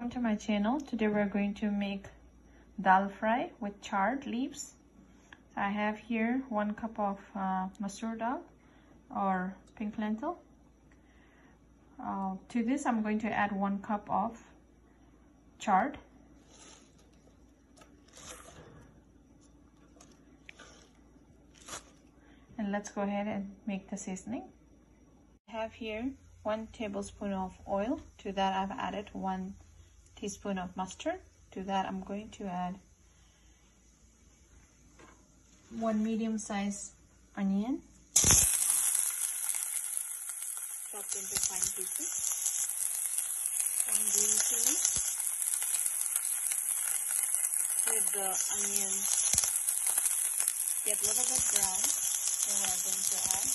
Welcome to my channel. Today we're going to make dal fry with charred leaves. So I have here 1 cup of masur dal or pink lentil. To this I'm going to add 1 cup of chard. And let's go ahead and make the seasoning. I have here 1 tablespoon of oil. To that I've added 1 teaspoon of mustard. To that I'm going to add 1 medium-sized onion chopped into fine pieces, 1 green chili. With the onion get a little bit brown, then we're going to add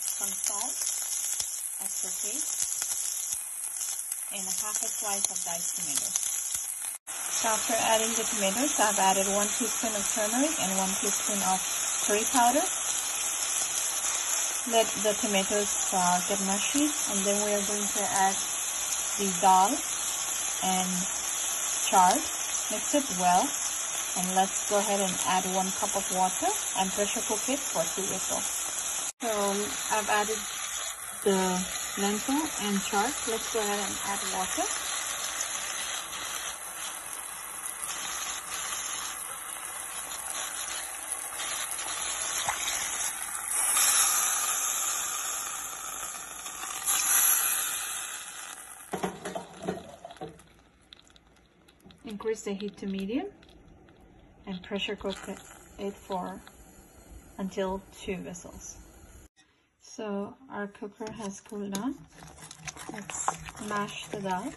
some salt as per taste and ½ a slice of diced tomato. So after adding the tomatoes, I've added 1 teaspoon of turmeric and 1 teaspoon of curry powder. Let the tomatoes get mushy, and then we are going to add the dal and chard. Mix it well, and let's go ahead and add 1 cup of water and pressure cook it for 2 whistles. So I've added the lentil and chard. Let's go ahead and add water. Increase the heat to medium and pressure cook it for until 2 whistles. So our cooker has cooled down. Let's mash the dal.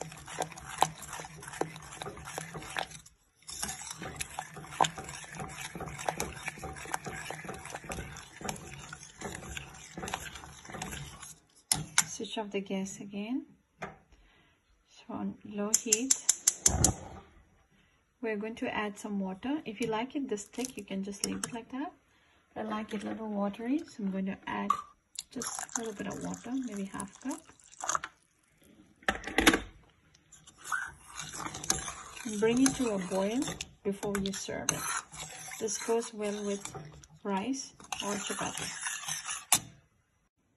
Switch off the gas again. So on low heat, we're going to add some water. If you like it this thick, you can just leave it like that. I like it a little watery, so I'm going to add just a little bit of water, maybe ½ cup. And bring it to a boil before you serve it. This goes well with rice or chapati.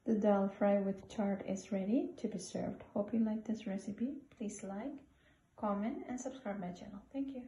The dal fry with chard is ready to be served. Hope you like this recipe. Please like, comment, and subscribe my channel. Thank you.